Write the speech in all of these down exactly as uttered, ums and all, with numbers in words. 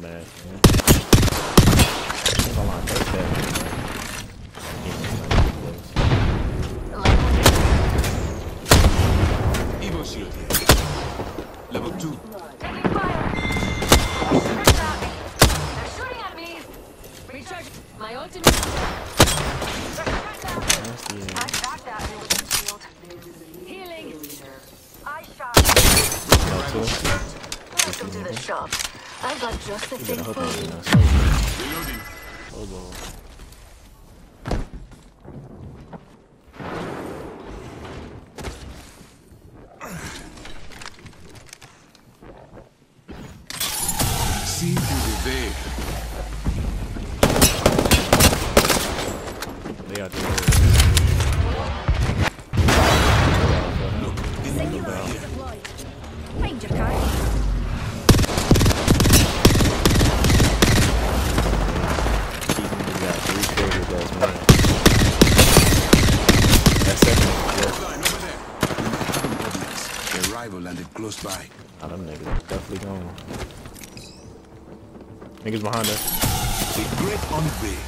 dumbass, man. I'm gonna lie, take that, man. Level two. Taking fire. They're shooting at me. Recharge my ultimate. I shot that shield. Healing. I shot. Welcome to the shop. I got just the thing for you. Reloading. Hold on. See through the veil. They are doing it. Look, in the middle. Ranger car. He's got three quarters last night. That's second. Their rival landed close by. Ah, them niggas are definitely gone. Niggas behind us. The great unveiling.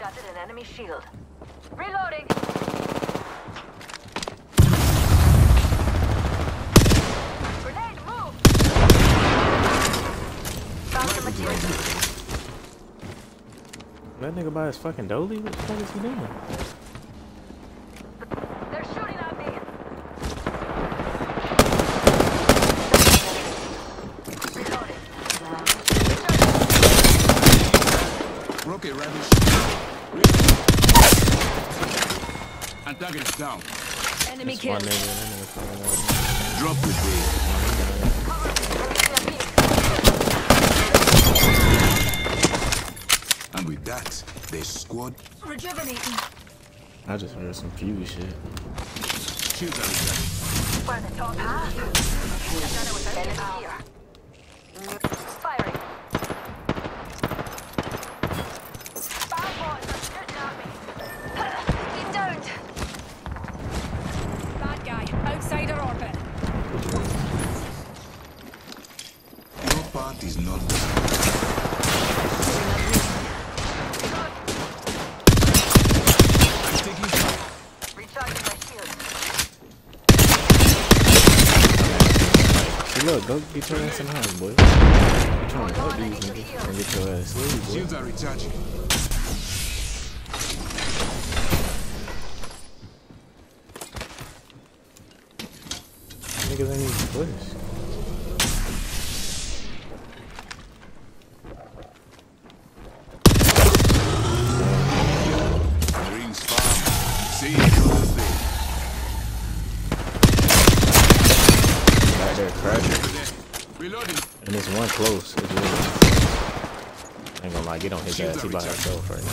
Shot at an enemy shield. Reloading. Grenade, move. Found some material. That nigga by his fucking dolly? What the fuck is he doing? Okay, Ravish. Antagonist down. Enemy killed. Drop the bait. And with that, they squad. Rejuvenating. I just heard some Fury shit. Shoot that. We're in the top half. Firing. Is not good. I'm taking fire. Recharging my shield. Look, go get your ass in home, boy. I'm trying to help these niggas and get your ass. Please, shields are recharging. Niggas ain't even push. And it's one close. It's really close. I ain't gonna lie, get on his ass. He by himself right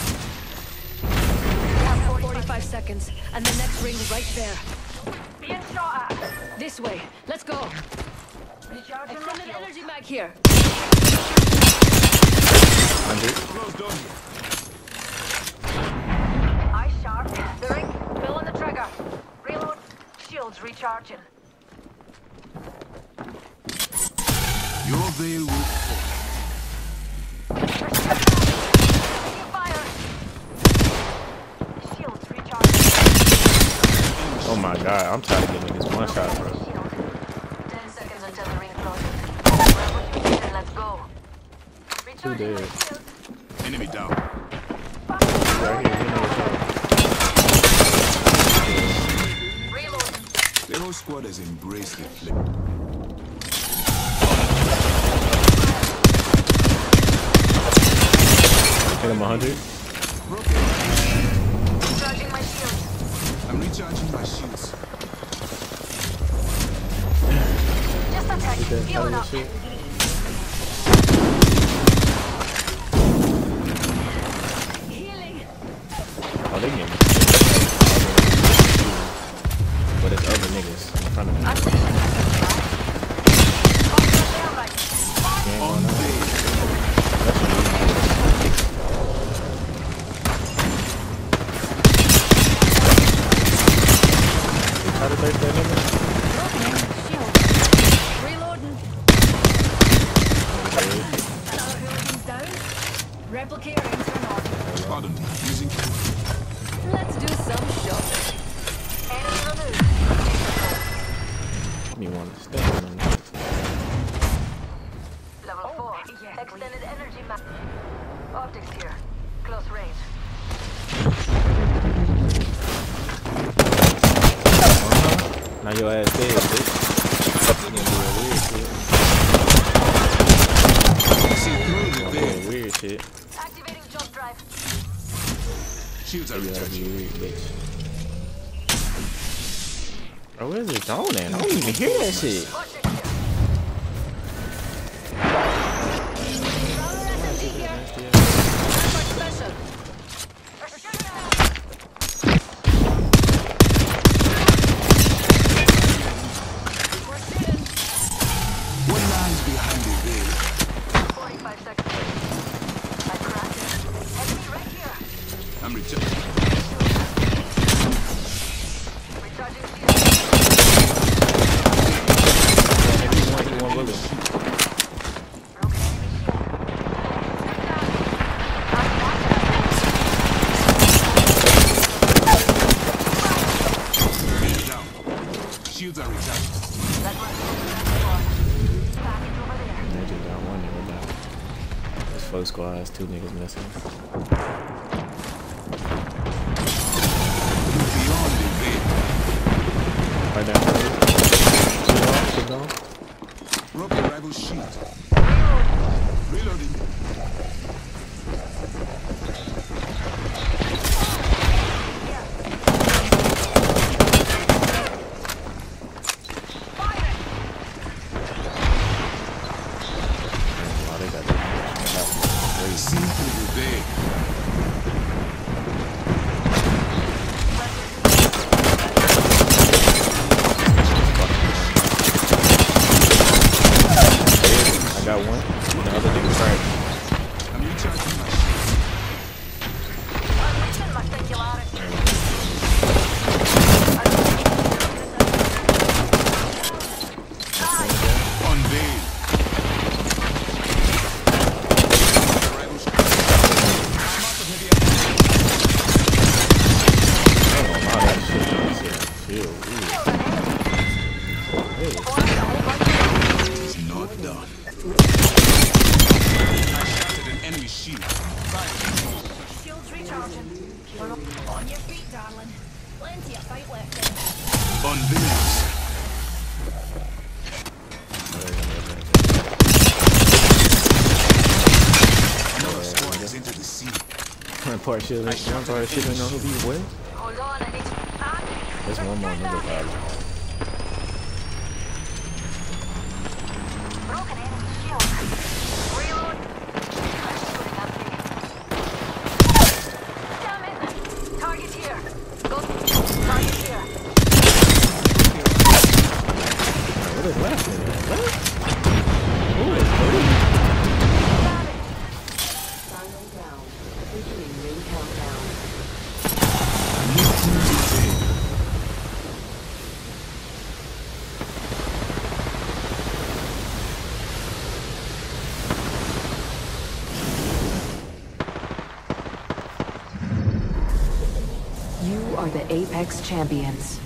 now. forty-five seconds, and the next ring right there. Being shot at. This way. Let's go. Recharging an energy mag here. one hundred. The ring, fill on the trigger. Reload. Shields recharging. Your veil will fall. Fire. Shields recharging. Oh my god, I'm tired of getting this one shot, bro. Ten seconds until the ring closes. Let's go. Recharging. Enemy down. Right here. The whole squad has embraced the flip. Hit him one hundred. Broken. Recharging my shields. I'm recharging my shields. Just attack. Healing up. Healing. Oh, they get me. But it's other niggas in front of me. Reloading. Replicator intern off. Pardon me. Using. Let's do some shopping. Enemy removed. Give me one. Stand on that. Level oh, four. Yeah, extended we... energy map. Optics here. Close range. Now your ass dead, bitch. Shit. Activating jump drive. Shields are recharging. Bro, where's it going at? I don't even hear that shit. Shields are recharged. They just got one nigga down. This folk squad has two niggas missing. Right down. Two off, two down. Rival shield. Reloading. Part shield, one part shield, and who be with? Hold on, I need to. There's one more another pad. Broken enemy shield. Reload. Damn it! Target here. Go. Target here. What is left in there? What? Who is who? You are the Apex champions.